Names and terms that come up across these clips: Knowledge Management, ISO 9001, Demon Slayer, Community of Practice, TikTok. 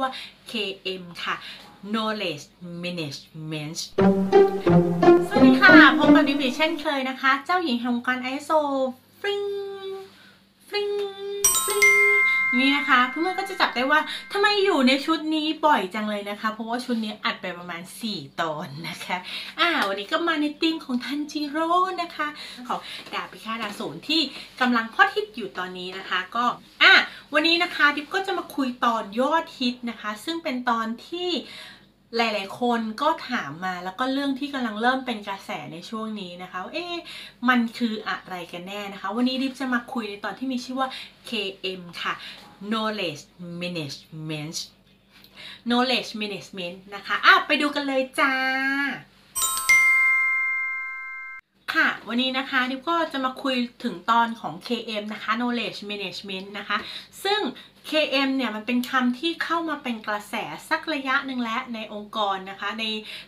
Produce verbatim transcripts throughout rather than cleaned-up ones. ว่า เค เอ็ม ค่ะ Knowledge Management สวัสดีค่ะพบกับดิวอีกเช่นเคยนะคะเจ้าหญิงแห่งวงการ ไอ เอส โอ ฟริ้งฟริ้งฟริ้งนี่นะคะเพื่อนๆก็จะจับได้ว่าทำไมอยู่ในชุดนี้บ่อยจังเลยนะคะเพราะว่าชุดนี้อัดไปประมาณสี่ตอนนะคะอ่าวันนี้ก็มาในธีมของทันจิโร่นะคะของดาบพิฆาตอสูรที่กำลังฮอตฮิตอยู่ตอนนี้นะคะก็อ่ะวันนี้นะคะดิบก็จะมาคุยตอนยอดฮิตนะคะซึ่งเป็นตอนที่หลายๆคนก็ถามมาแล้วก็เรื่องที่กำลังเริ่มเป็นกระแสในช่วงนี้นะคะเอ๊ะมันคืออะไรกันแน่นะคะวันนี้ดิบจะมาคุยในตอนที่มีชื่อว่า เค เอ็ม ค่ะ Knowledge Management Knowledge Management นะคะอ่ะไปดูกันเลยจ้าค่ะวันนี้นะคะดิบก็จะมาคุยถึงตอนของ เค เอ็ม นะคะ Knowledge Management นะคะซึ่ง เค เอ็ม เนี่ยมันเป็นคำที่เข้ามาเป็นกระแสสักระยะหนึ่งแล้วในองค์กรนะคะใน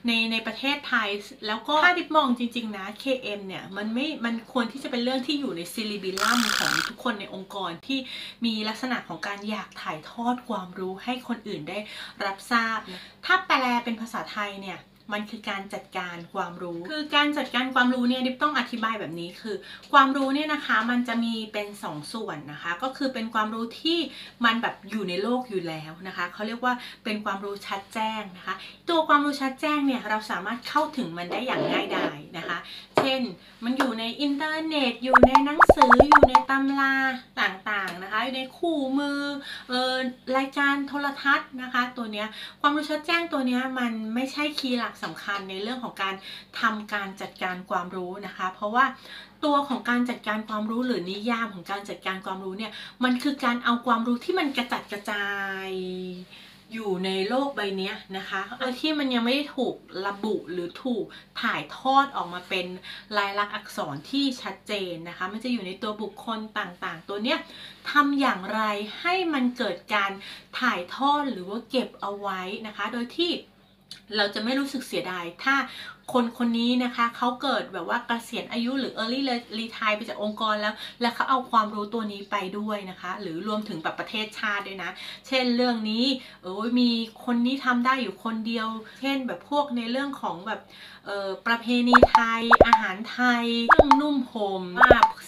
ในในประเทศไทยแล้วก็ถ้าดิบมองจริงๆนะ เค เอ็ม เนี่ยมันไม่มันควรที่จะเป็นเรื่องที่อยู่ในซิลิบิลัมของทุกคนในองค์กรที่มีลักษณะของการอยากถ่ายทอดความรู้ให้คนอื่นได้รับทราบถ้าแปลเป็นภาษาไทยเนี่ยมันคือการจัดการความรู้คือการจัดการความรู้เนี่ยดิบต้องอธิบายแบบนี้คือความรู้เนี่ยนะคะมันจะมีเป็นสอง ส, ส่วนนะคะก็คือเป็นความรู้ที่มันแบบอยู่ในโลกอยู่แล้วนะคะเขาเรียกว่าเป็นความรู้ชัดแจ้งนะคะตัวความรู้ชัดแจ้งเนี่ยเราสามารถเข้าถึงมันได้อย่างง่ายดายนะคะเช่นมันอยู่ในอินเทอร์เน็ตอยู่ในหนังสืออยู่ในตำราต่างๆนะคะอยู่ในคู่มือเอ่อรายการโทรทัศน์นะคะตัวเนี้ยความรู้ชัดแจ้งตัวเนี้ยมันไม่ใช่คีย์หลักสำคัญในเรื่องของการทำการจัดการความรู้นะคะเพราะว่าตัวของการจัดการความรู้หรือนิยามของการจัดการความรู้เนี่ยมันคือการเอาความรู้ที่มันกระจัดกระจายอยู่ในโลกใบนี้นะคะโดยที่มันยังไม่ได้ถูกระบุหรือถูกถ่ายทอดออกมาเป็นลายลักษณ์อักษรที่ชัดเจนนะคะมันจะอยู่ในตัวบุคคลต่างๆตัวเนี้ยทำอย่างไรให้มันเกิดการถ่ายทอดหรือว่าเก็บเอาไว้นะคะโดยที่เราจะไม่รู้สึกเสียดายถ้าคนคนนี้นะคะเขาเกิดแบบว่าเกษียณอายุหรือ early retire ไปจากองค์กรแล้วแล้วเขาเอาความรู้ตัวนี้ไปด้วยนะคะหรือรวมถึงแบบประเทศชาติด้วยนะเช่นเรื่องนี้เออมีคนนี้ทำได้อยู่คนเดียวเช่นแบบพวกในเรื่องของแบบเออประเพณีไทยอาหารไทยเครื่องนุ่มห่ม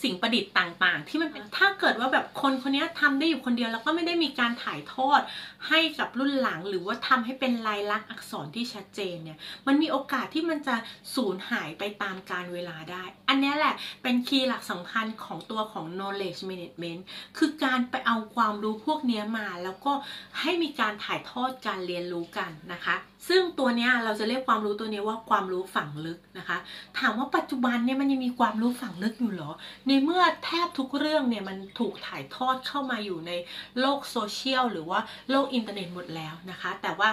สิ่งประดิษฐ์ต่างๆที่มันถ้าเกิดว่าแบบคนคนนี้ทำได้อยู่คนเดียวแล้วก็ไม่ได้มีการถ่ายทอดให้กับรุ่นหลังหรือว่าทำให้เป็นลายลักษณ์อักษรที่ชัดเจนเนี่ยมันมีโอกาสที่มันจะสูญหายไปตามกาลเวลาได้อันนี้แหละเป็นคีย์หลักสำคัญของตัวของ knowledge management คือการไปเอาความรู้พวกนี้มาแล้วก็ให้มีการถ่ายทอดการเรียนรู้กันนะคะซึ่งตัวนี้เราจะเรียกความรู้ตัวนี้ว่าความรู้ฝังลึกนะคะถามว่าปัจจุบันเนี่ยมันยังมีความรู้ฝังลึกอยู่เหรอในเมื่อแทบทุกเรื่องเนี่ยมันถูกถ่ายทอดเข้ามาอยู่ในโลกโซเชียลหรือว่าโลกอินเทอร์เน็ตหมดแล้วนะคะแต่ว่า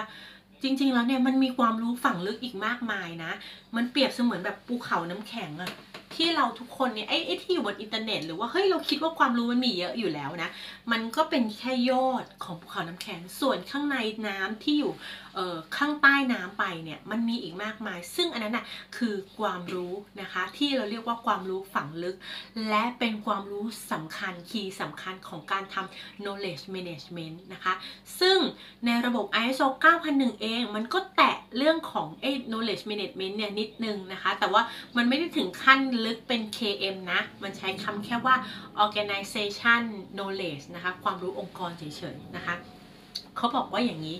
จริงๆแล้วเนี่ยมันมีความรู้ฝังลึกอีกมากมายนะมันเปรียบเสมือนแบบภูเขาน้ำแข็งอะที่เราทุกคนเนี่ยไอ้ไอ้ที่อยู่บนอินเทอร์เน็ตหรือว่าเฮ้ยเราคิดว่าความรู้มันมีเยอะอยู่แล้วนะมันก็เป็นแค่ยอดของภูเขาน้ำแข็งส่วนข้างในน้ำที่อยู่เอ่อข้างใต้น้ำไปเนี่ยมันมีอีกมากมายซึ่งอันนั้นน่ะคือความรู้นะคะที่เราเรียกว่าความรู้ฝังลึกและเป็นความรู้สำคัญคีย์สำคัญของการทำ knowledge management นะคะซึ่งในระบบ ไอ เอส โอ เก้าพันหนึ่งเองมันก็แตะเรื่องของ knowledge management เนี่ยนิดนึงนะคะแต่ว่ามันไม่ได้ถึงขั้นลึกเป็น เค เอ็ม นะมันใช้คำแค่ว่า organization knowledge นะคะความรู้องค์กรเฉยๆนะคะเขาบอกว่าอย่างนี้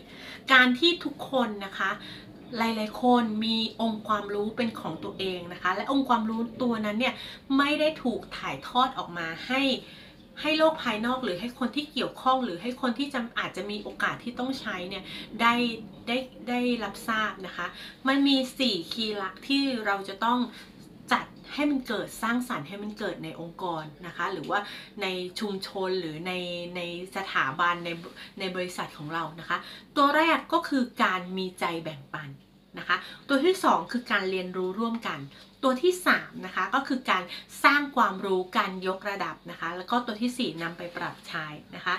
การที่ทุกคนนะคะหลายๆคนมีองค์ความรู้เป็นของตัวเองนะคะและองค์ความรู้ตัวนั้นเนี่ยไม่ได้ถูกถ่ายทอดออกมาให้ให้โลกภายนอกหรือให้คนที่เกี่ยวข้องหรือให้คนที่จะอาจจะมีโอกาสที่ต้องใช้เนี่ยได้ได้ได้รับทราบนะคะมันมีสี่คีย์หลักที่เราจะต้องจัดให้มันเกิดสร้างสรรค์ให้มันเกิดในองค์กรนะคะหรือว่าในชุมชนหรือในในสถาบันในในบริษัทของเรานะคะตัวแรกก็คือการมีใจแบ่งปันนะคะตัวที่สองคือการเรียนรู้ร่วมกันตัวที่สามนะคะก็คือการสร้างความรู้การยกระดับนะคะแล้วก็ตัวที่สี่นำไปปรับใช้นะคะ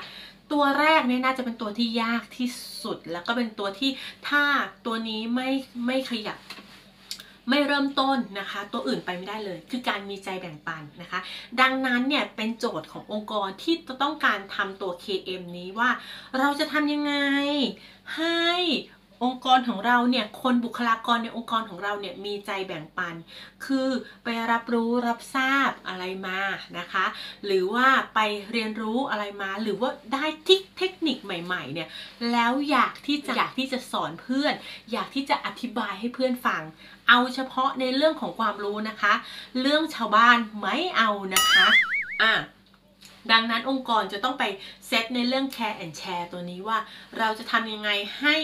ตัวแรกเนี่ยน่าจะเป็นตัวที่ยากที่สุดแล้วก็เป็นตัวที่ถ้าตัวนี้ไม่ไม่ขยับไม่เริ่มต้นนะคะตัวอื่นไปไม่ได้เลยคือการมีใจแบ่งปันนะคะดังนั้นเนี่ยเป็นโจทย์ขององค์กรที่จะต้องการทำตัว เค เอ็ม นี้ว่าเราจะทำยังไง องค์กรของเราเนี่ยคนบุคลากรในองค์กรของเราเนี่ยมีใจแบ่งปันคือไปรับรู้รับทราบอะไรมานะคะหรือว่าไปเรียนรู้อะไรมาหรือว่าได้ทิกเทคนิคใหม่ๆเนี่ยแล้วอยากที่จะอยากที่จะสอนเพื่อนอยากที่จะอธิบายให้เพื่อนฟังเอาเฉพาะในเรื่องของความรู้นะคะเรื่องชาวบ้านไม่เอานะคะอ่ะดังนั้นองค์กรจะต้องไปเซตในเรื่อง care and share ตัวนี้ว่าเราจะทำยังไงให้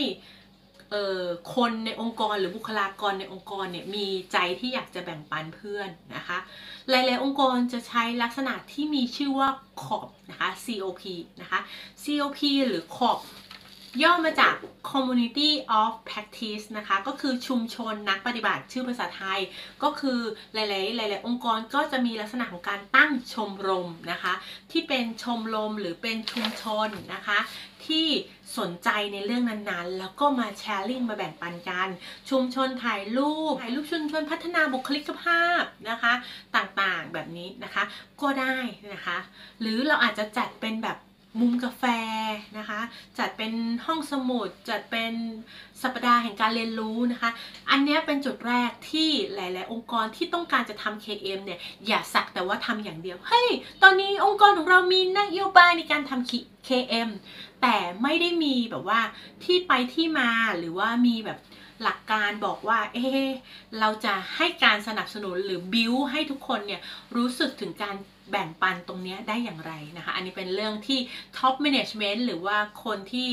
คนในองค์กรหรือบุคลากรในองค์กรเนี่ยมีใจที่อยากจะแบ่งปันเพื่อนนะคะหลายๆองค์กรจะใช้ลักษณะที่มีชื่อว่า ซี โอ พี นะคะ ซี โอ พี นะคะ ซี โอ พี หรือ ซี โอ พี ย่อมาจาก Community of Practice นะคะก็คือชุมชนนักปฏิบัติชื่อภาษาไทยก็คือหลายๆหลายๆองค์กรก็จะมีลักษณะของการตั้งชมรมนะคะที่เป็นชมรมหรือเป็นชุมชนนะคะที่สนใจในเรื่องนั้นๆแล้วก็มาแชร์ลิงมาแบ่งปันกันชุมชนถ่ายรูปถ่ายรูปชุมชนพัฒนาบุคลิกภาพนะคะต่างๆแบบนี้นะคะก็ได้นะคะหรือเราอาจจะจัดเป็นแบบมุมกาแฟนะคะจัดเป็นห้องสมุดจัดเป็นสัปดาห์แห่งการเรียนรู้นะคะอันนี้เป็นจุดแรกที่หลายๆองค์กรที่ต้องการจะทำ เค เอ็ม เนี่ยอย่าสักแต่ว่าทำอย่างเดียวเฮ้ย hey, ตอนนี้องค์กรของเรามีนโยบายในการทำ เค เอ็ม แต่ไม่ได้มีแบบว่าที่ไปที่มาหรือว่ามีแบบหลักการบอกว่าเอ๊ะเราจะให้การสนับสนุนหรือบิวให้ทุกคนเนี่ยรู้สึกถึงการแบ่งปันตรงนี้ได้อย่างไรนะคะอันนี้เป็นเรื่องที่ Top Management หรือว่าคนที่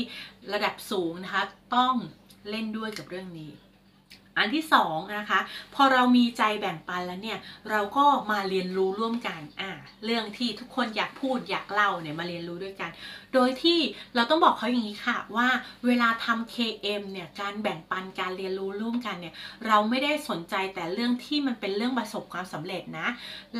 ระดับสูงนะคะต้องเล่นด้วยกับเรื่องนี้อันที่สองนะคะพอเรามีใจแบ่งปันแล้วเนี่ยเราก็มาเรียนรู้ร่วมกันอ่าเรื่องที่ทุกคนอยากพูดอยากเล่าเนี่ยมาเรียนรู้ด้วยกันโดยที่เราต้องบอกเขาอย่างนี้ค่ะว่าเวลาทำ เค เอ็ม เนี่ยการแบ่งปันการเรียนรู้ร่วมกันเนี่ยเราไม่ได้สนใจแต่เรื่องที่มันเป็นเรื่องประสบความสำเร็จนะ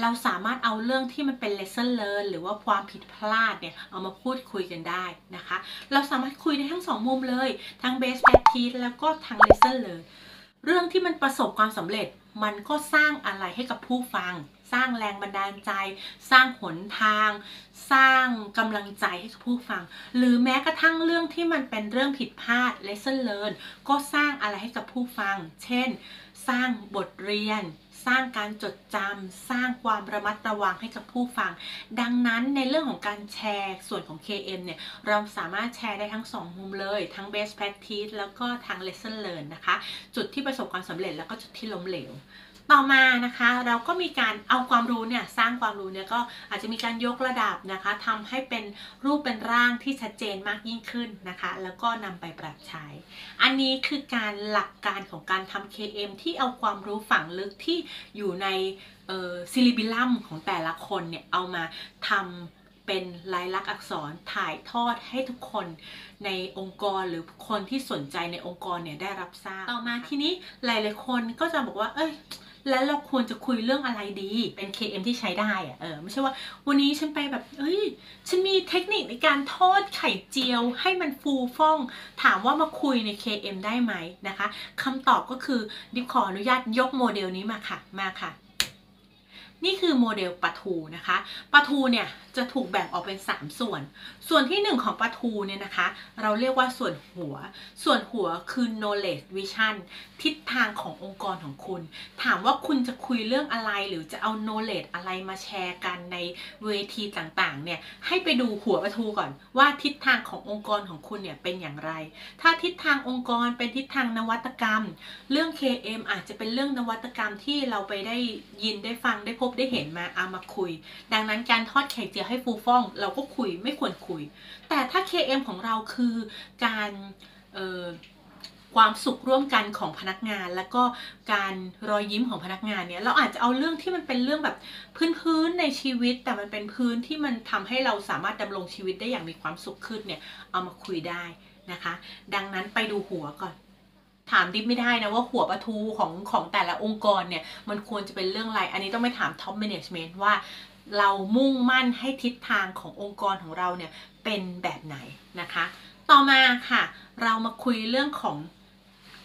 เราสามารถเอาเรื่องที่มันเป็น lesson learn หรือว่าความผิดพลาดเนี่ยเอามาพูดคุยกันได้นะคะเราสามารถคุยได้ทั้งสองมุมเลยทั้ง best practice แล้วก็ทั้ง lesson learnเรื่องที่มันประสบความสำเร็จมันก็สร้างอะไรให้กับผู้ฟังสร้างแรงบันดาลใจสร้างหนทางสร้างกำลังใจให้กับผู้ฟังหรือแม้กระทั่งเรื่องที่มันเป็นเรื่องผิดพลาด lesson learn ก็สร้างอะไรให้กับผู้ฟังเช่นสร้างบทเรียนสร้างการจดจำสร้างความระมัดระวังให้กับผู้ฟังดังนั้นในเรื่องของการแชร์ส่วนของ เค เอ็ม เนี่ยเราสามารถแชร์ได้ทั้งสองมุมเลยทั้ง best practice แล้วก็ทั้ง lesson learn นะคะจุดที่ประสบความสำเร็จแล้วก็จุดที่ล้มเหลวต่อมานะคะเราก็มีการเอาความรู้เนี่ยสร้างความรู้เนี่ยก็อาจจะมีการยกระดับนะคะทำให้เป็นรูปเป็นร่างที่ชัดเจนมากยิ่งขึ้นนะคะแล้วก็นำไปปรับใช้อันนี้คือการหลักการของการทำ เค เอ็ม ที่เอาความรู้ฝังลึกที่อยู่ในซิลิบิลัมของแต่ละคนเนี่ยเอามาทำเป็นลายลักษณ์อักษรถ่ายทอดให้ทุกคนในองค์กรหรือคนที่สนใจในองค์กรเนี่ยได้รับทราบต่อมาทีนี้หลายๆคนก็จะบอกว่าเอ้ยแล้วเราควรจะคุยเรื่องอะไรดีเป็น เค เอ็ม ที่ใช้ได้อะเออไม่ใช่ว่าวันนี้ฉันไปแบบเอ้ยฉันมีเทคนิคในการทอดไข่เจียวให้มันฟูฟ่องถามว่ามาคุยใน เค เอ็ม ได้ไหมนะคะคำตอบก็คือดิบขออนุญาตยกโมเดลนี้มาค่ะมาค่ะนี่คือโมเดลปลาทูนะคะปลาทูเนี่ยจะถูกแบ่งออกเป็นสามส่วนส่วนที่หนึ่งของปลาทูเนี่ยนะคะเราเรียกว่าส่วนหัวส่วนหัวคือ knowledge vision ทิศทางขององค์กรของคุณถามว่าคุณจะคุยเรื่องอะไรหรือจะเอา knowledge อะไรมาแชร์กันในเวทีต่างๆเนี่ยให้ไปดูหัวปลาทูก่อนว่าทิศทางขององค์กรของคุณเนี่ยเป็นอย่างไรถ้าทิศทางองค์กรเป็นทิศทางนวัตกรรมเรื่อง เค เอ็ม อาจจะเป็นเรื่องนวัตกรรมที่เราไปได้ยินได้ฟังได้พบได้เห็นมาเอามาคุยดังนั้นการทอดไข่เจียวให้ฟูฟ่องเราก็คุยไม่ควรคุยแต่ถ้า เค เอ็ม ของเราคือการความสุขร่วมกันของพนักงานแล้วก็การรอยยิ้มของพนักงานเนี่ยเราอาจจะเอาเรื่องที่มันเป็นเรื่องแบบพื้นๆในชีวิตแต่มันเป็นพื้นที่มันทำให้เราสามารถดำรงชีวิตได้อย่างมีความสุขขึ้นเนี่ยเอามาคุยได้นะคะดังนั้นไปดูหัวก่อนถามดิบไม่ได้นะว่าหัวปลาทูของของแต่ละองค์กรเนี่ยมันควรจะเป็นเรื่องอะไรอันนี้ต้องไปถาม Top Management ว่าเรามุ่งมั่นให้ทิศทางขององค์กรของเราเนี่ยเป็นแบบไหนนะคะต่อมาค่ะเรามาคุยเรื่องของ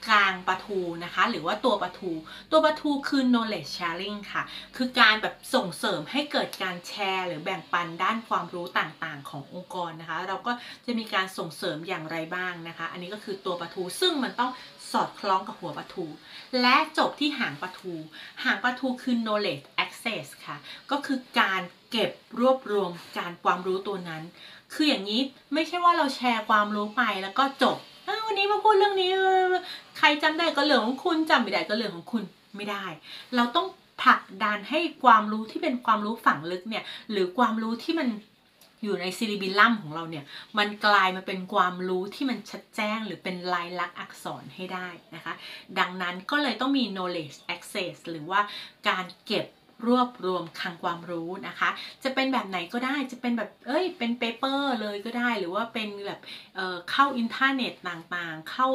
กลางปะทูนะคะหรือว่าตัวปะทูตัวปะทูคือ knowledge sharing ค่ะคือการแบบส่งเสริมให้เกิดการแชร์หรือแบ่งปันด้านความรู้ต่างๆขององค์กรนะคะเราก็จะมีการส่งเสริมอย่างไรบ้างนะคะอันนี้ก็คือตัวปะทูซึ่งมันต้องสอดคล้องกับหัวปะทูและจบที่หางปะทูหางปะทูคือ knowledge access ค่ะก็คือการเก็บรวบรวมการความรู้ตัวนั้นคืออย่างนี้ไม่ใช่ว่าเราแชร์ความรู้ไปแล้วก็จบวันนี้มาพูดเรื่องนี้ใครจำได้ก็เรื่องของคุณจำไม่ได้ก็เรื่องของคุณไม่ได้เราต้องผลักดันให้ความรู้ที่เป็นความรู้ฝังลึกเนี่ยหรือความรู้ที่มันอยู่ในซิลิบิลัมของเราเนี่ยมันกลายมาเป็นความรู้ที่มันชัดแจ้งหรือเป็นลายลักษณ์อักษรให้ได้นะคะดังนั้นก็เลยต้องมี knowledge access หรือว่าการเก็บรวบรวมคลังความรู้นะคะจะเป็นแบบไหนก็ได้จะเป็นแบบเอ้ยเป็นเปเปอร์เลยก็ได้หรือว่าเป็นแบบเอ่อเข้าอินเทอร์เน็ตต่างๆเข้า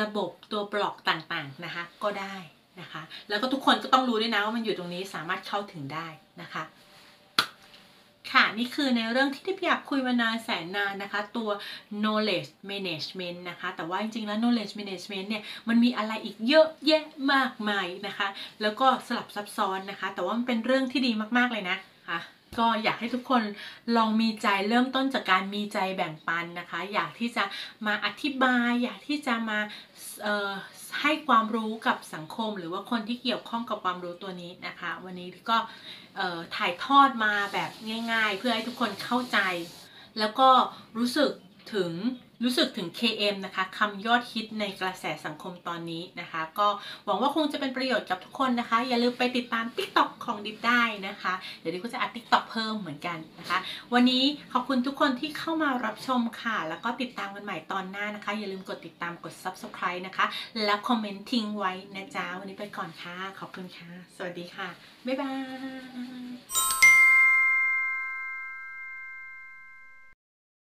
ระบบตัวบล็อกต่างๆนะคะก็ได้นะคะแล้วก็ทุกคนก็ต้องรู้ด้วยนะว่ามันอยู่ตรงนี้สามารถเข้าถึงได้นะคะค่ะนี่คือในเรื่องที่ที่พี่อยากคุยมานานแสนนานนะคะตัว knowledge management นะคะแต่ว่าจริงๆแล้ว knowledge management เนี่ยมันมีอะไรอีกเยอะแยะมากมายนะคะแล้วก็สลับซับซ้อนนะคะแต่ว่ามันเป็นเรื่องที่ดีมากๆเลยนะคะก็อยากให้ทุกคนลองมีใจเริ่มต้นจากการมีใจแบ่งปันนะคะอยากที่จะมาอธิบายอยากที่จะมาให้ความรู้กับสังคมหรือว่าคนที่เกี่ยวข้องกับความรู้ตัวนี้นะคะวันนี้ก็ถ่ายทอดมาแบบง่ายๆเพื่อให้ทุกคนเข้าใจแล้วก็รู้สึกถึงรู้สึกถึง เค เอ็ม นะคะคำยอดฮิตในกระแสสังคมตอนนี้นะคะก็หวังว่าคงจะเป็นประโยชน์กับทุกคนนะคะอย่าลืมไปติดตาม TikTok ของดิบได้นะคะเดี๋ยวดิบก็จะอัด TikTok เพิ่มเหมือนกันนะคะวันนี้ขอบคุณทุกคนที่เข้ามารับชมค่ะแล้วก็ติดตามกันใหม่ตอนหน้านะคะอย่าลืมกดติดตามกด Subscribe นะคะแล้วคอมเมนต์ทิ้งไว้นะจ๊ะวันนี้ไปก่อนค่ะขอบคุณค่ะสวัสดีค่ะบ๊ายบาย